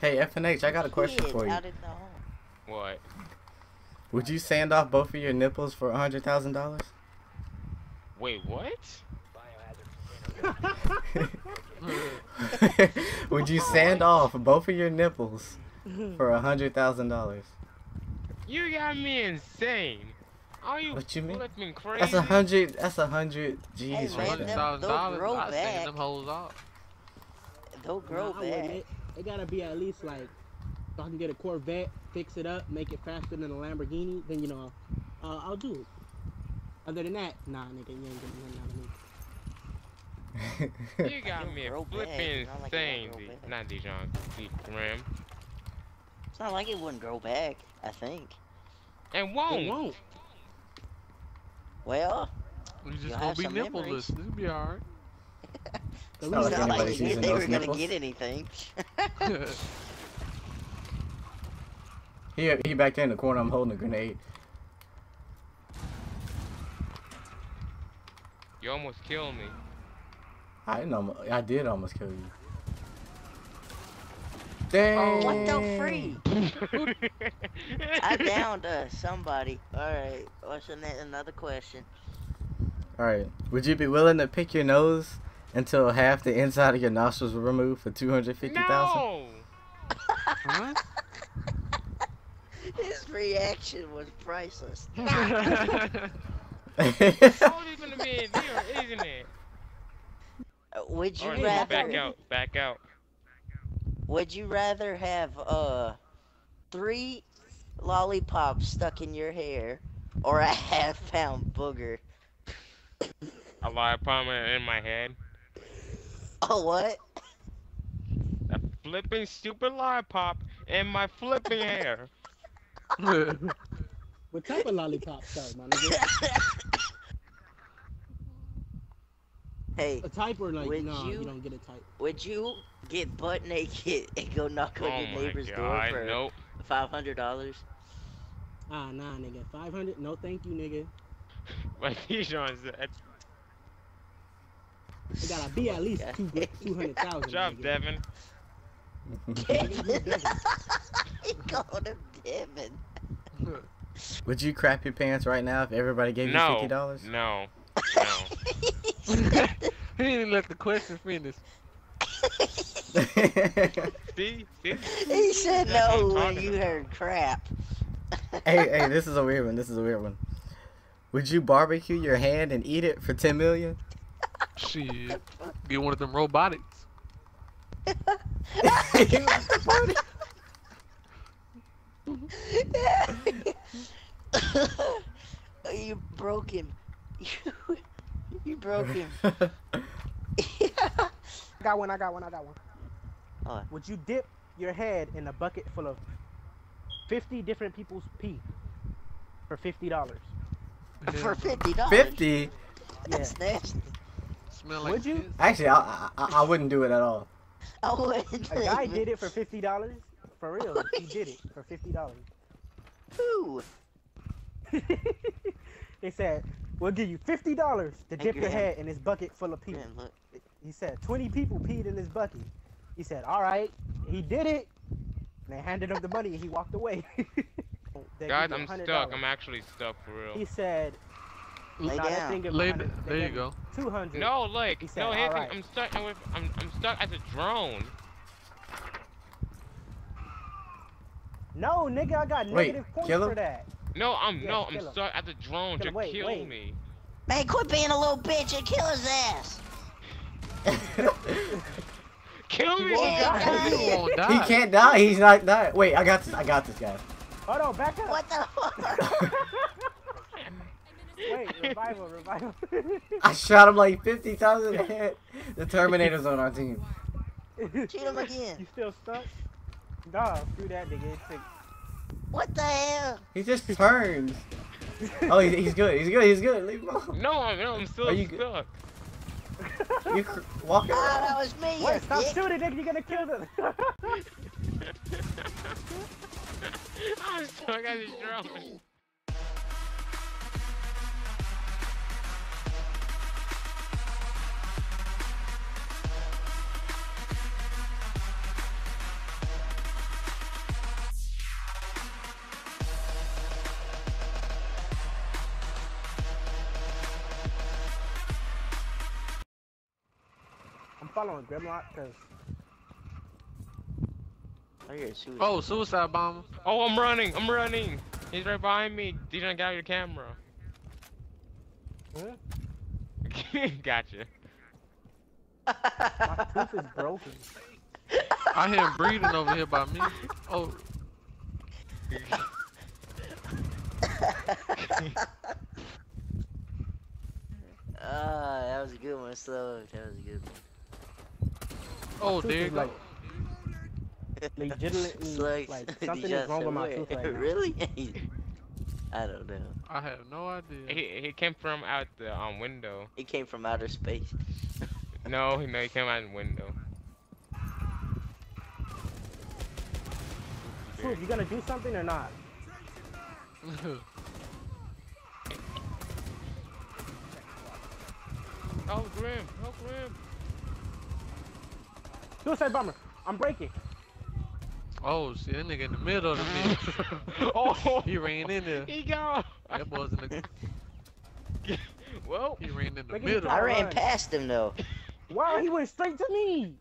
Hey, FNH, I got a question for you. What? Would you sand off both of your nipples for $100,000? Wait, what? Would you sand off both of your nipples for $100,000? You got me insane. Are you? What you mean? Crazy? That's 100. That's 100 G's hey, right there. $100,000. I sand them hoes off. They'll grow back. It gotta be at least like. If I can get a Corvette, fix it up, make it faster than a Lamborghini, then you know, I'll do it. Other than that, nah, nigga, you ain't getting nothing out of me. You got me a flipping thing, not Dijon, Ram. It's not like it wouldn't grow back, I think. It won't. It won't. Well, you just gonna be nippleless. This'll be alright. It's not like you knew they were gonna get anything. He back there in the corner. I'm holding a grenade. You almost killed me. I didn't almost, I did almost kill you. Dang. Oh, what the freak? I downed somebody. Alright, what's another question? Alright, would you be willing to pick your nose until half the inside of your nostrils were removed for $250,000? No! Huh? His reaction was priceless. It's always gonna be in here, isn't it? Would you rather back out? Would you rather have 3 lollipops stuck in your hair or a half-pound booger? A lollipop in my head. Oh what? A flipping stupid lollipop in my flipping hair. What type of lollipop, though, my nigga? Hey, a type or like, no, you don't get a type. Would you get butt naked and go knock on your neighbor's door for $500? Ah, nah, nigga, 500? No, thank you, nigga. Like Dijon said, it gotta be at least 200,000. Good job, nigga. Devin. Devin. He called him Devin. Would you crap your pants right now if everybody gave you $50? No. No. He didn't let the question finish. See? He said no when you heard crap. hey, this is a weird one. Would you barbecue your hand and eat it for $10 million? Shit. Get one of them robotics. You broke him. You broke him. I got one. Right. Would you dip your head in a bucket full of 50 different people's pee for $50? For $50? 50? That's nasty. Smell like would you? Piss. Actually, I wouldn't do it at all. I wouldn't. A guy did it for $50. For real, he did it for $50. Who? They said, we'll give you $50 to dip your head in this bucket full of pee. He said, 20 people peed in this bucket. He said, all right, he did it. And they handed him the money and he walked away. Guys, I'm stuck. I'm actually stuck for real. He said, there you go. 200. No, like, he said, no, right. I'm stuck. I'm stuck as a drone. No, nigga, I got negative points for that. No, I'm stuck at the drone. Just kill me. Man, quit being a little bitch and kill his ass. Kill me. He can't die. He's not dying. Wait, I got this guy. Hold on, back up. What the fuck? Wait, revival. I shot him like 50,000 in the head. The Terminator's on our team. Shoot him again. You still stuck? Nah, screw that nigga. It's sick. What the hell? He just turns. Oh, he's good. Leave him alone. No, I'm still stuck. You walk around. That was me. Wait, stop shooting, nigga. You're gonna kill them. I'm stuck at his drone. I'm following Grimlock because. Oh, suicide bomber. Oh, I'm running. He's right behind me. You done got your camera. What? Gotcha. My tooth is broken. I hear him breathing over here by me. Oh. That was a good one, Slow. That was a good one. Oh, there you go. Legitimately, like something is wrong with my tooth right now. Really? I don't know. I have no idea. He came from out the window. He came from outer space. No, he came out the window. Dude, you gonna do something or not? Oh, Grim! Oh, Grim! Suicide bomber! I'm breaking! Oh, shit, that nigga in the middle of the bitch. Oh! He ran in there. He gone! That boy's in the... Well, he ran in the middle. I ran past him, though. Wow, he went straight to me!